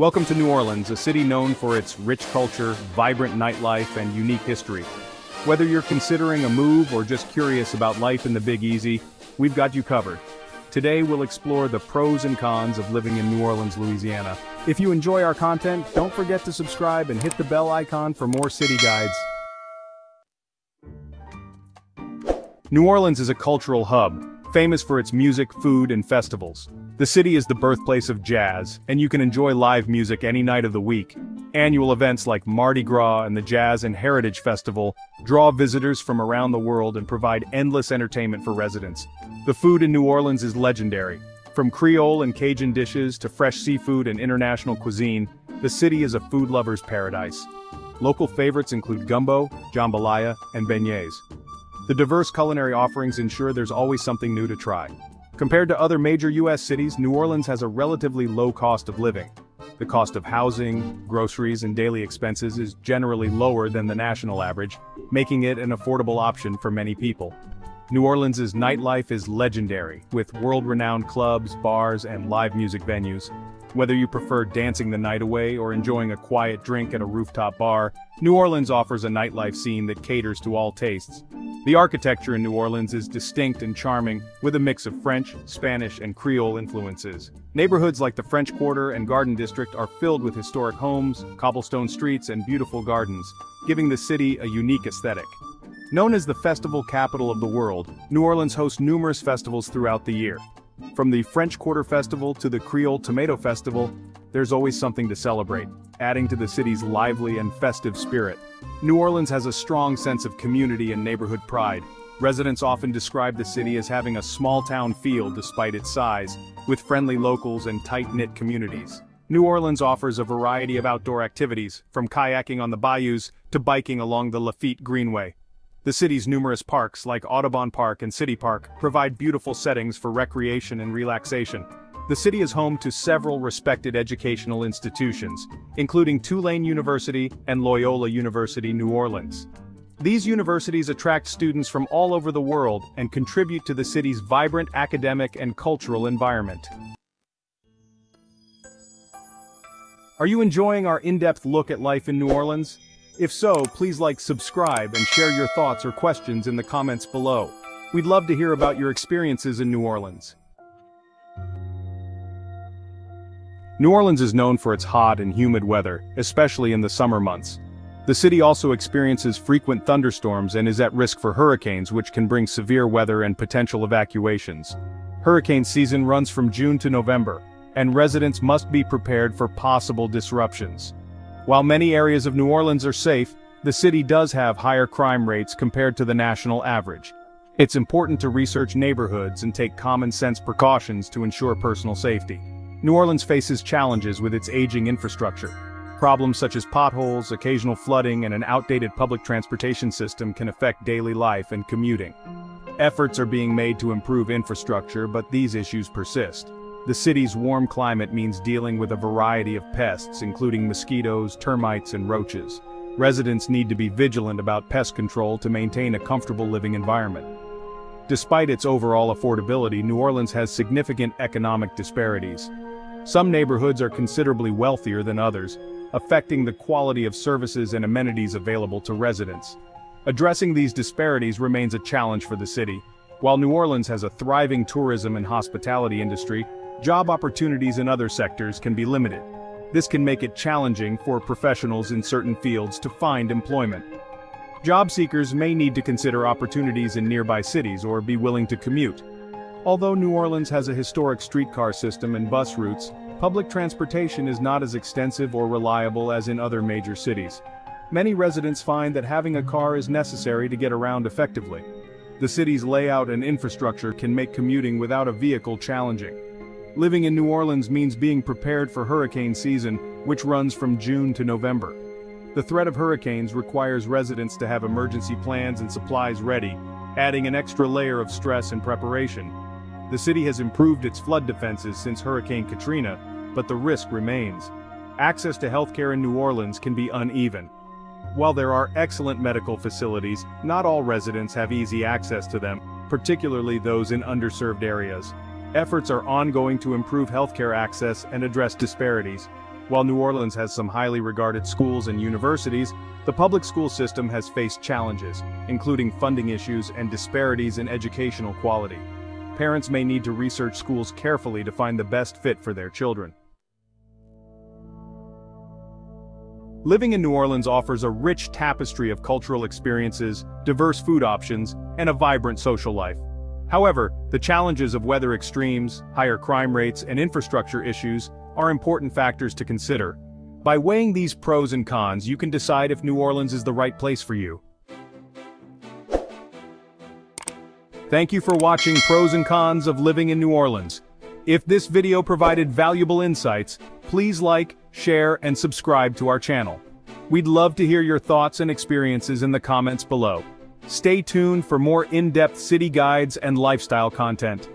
Welcome to New Orleans, a city known for its rich culture, vibrant nightlife, and unique history. Whether you're considering a move or just curious about life in the Big Easy, we've got you covered. Today we'll explore the pros and cons of living in New Orleans, Louisiana. If you enjoy our content, don't forget to subscribe and hit the bell icon for more city guides. New Orleans is a cultural hub, famous for its music, food, and festivals. The city is the birthplace of jazz, and you can enjoy live music any night of the week. Annual events like Mardi Gras and the Jazz and Heritage Festival draw visitors from around the world and provide endless entertainment for residents. The food in New Orleans is legendary. From Creole and Cajun dishes to fresh seafood and international cuisine, the city is a food lover's paradise. Local favorites include gumbo, jambalaya, and beignets. The diverse culinary offerings ensure there's always something new to try. Compared to other major U.S. cities, New Orleans has a relatively low cost of living. The cost of housing, groceries, and daily expenses is generally lower than the national average, making it an affordable option for many people. New Orleans' nightlife is legendary, with world-renowned clubs, bars, and live music venues. Whether you prefer dancing the night away or enjoying a quiet drink at a rooftop bar, New Orleans offers a nightlife scene that caters to all tastes. The architecture in New Orleans is distinct and charming, with a mix of French, Spanish, and Creole influences. Neighborhoods like the French Quarter and Garden District are filled with historic homes, cobblestone streets, and beautiful gardens, giving the city a unique aesthetic. Known as the festival capital of the world, New Orleans hosts numerous festivals throughout the year. From the French Quarter Festival to the Creole Tomato Festival, there's always something to celebrate, adding to the city's lively and festive spirit. New Orleans has a strong sense of community and neighborhood pride. Residents often describe the city as having a small-town feel despite its size, with friendly locals and tight-knit communities. New Orleans offers a variety of outdoor activities, from kayaking on the bayous to biking along the Lafitte Greenway. The city's numerous parks, like Audubon Park and City Park, provide beautiful settings for recreation and relaxation. The city is home to several respected educational institutions, including Tulane University and Loyola University New Orleans. These universities attract students from all over the world and contribute to the city's vibrant academic and cultural environment. Are you enjoying our in-depth look at life in New Orleans? If so, please like, subscribe, and share your thoughts or questions in the comments below. We'd love to hear about your experiences in New Orleans. New Orleans is known for its hot and humid weather, especially in the summer months. The city also experiences frequent thunderstorms and is at risk for hurricanes, which can bring severe weather and potential evacuations. Hurricane season runs from June to November, and residents must be prepared for possible disruptions. While many areas of New Orleans are safe, the city does have higher crime rates compared to the national average. It's important to research neighborhoods and take common-sense precautions to ensure personal safety. New Orleans faces challenges with its aging infrastructure. Problems such as potholes, occasional flooding, and an outdated public transportation system can affect daily life and commuting. Efforts are being made to improve infrastructure, but these issues persist. The city's warm climate means dealing with a variety of pests, including mosquitoes, termites, and roaches. Residents need to be vigilant about pest control to maintain a comfortable living environment. Despite its overall affordability, New Orleans has significant economic disparities. Some neighborhoods are considerably wealthier than others, affecting the quality of services and amenities available to residents. Addressing these disparities remains a challenge for the city. While New Orleans has a thriving tourism and hospitality industry, job opportunities in other sectors can be limited. This can make it challenging for professionals in certain fields to find employment. Job seekers may need to consider opportunities in nearby cities or be willing to commute. Although New Orleans has a historic streetcar system and bus routes, public transportation is not as extensive or reliable as in other major cities. Many residents find that having a car is necessary to get around effectively. The city's layout and infrastructure can make commuting without a vehicle challenging. Living in New Orleans means being prepared for hurricane season, which runs from June to November. The threat of hurricanes requires residents to have emergency plans and supplies ready, adding an extra layer of stress and preparation. The city has improved its flood defenses since Hurricane Katrina, but the risk remains. Access to healthcare in New Orleans can be uneven. While there are excellent medical facilities, not all residents have easy access to them, particularly those in underserved areas. Efforts are ongoing to improve healthcare access and address disparities. While New Orleans has some highly regarded schools and universities, the public school system has faced challenges, including funding issues and disparities in educational quality. Parents may need to research schools carefully to find the best fit for their children. Living in New Orleans offers a rich tapestry of cultural experiences, diverse food options, and a vibrant social life. However, the challenges of weather extremes, higher crime rates, and infrastructure issues are important factors to consider. By weighing these pros and cons, you can decide if New Orleans is the right place for you. Thank you for watching Pros and Cons of Living in New Orleans. If this video provided valuable insights, please like, share, and subscribe to our channel. We'd love to hear your thoughts and experiences in the comments below. Stay tuned for more in-depth city guides and lifestyle content.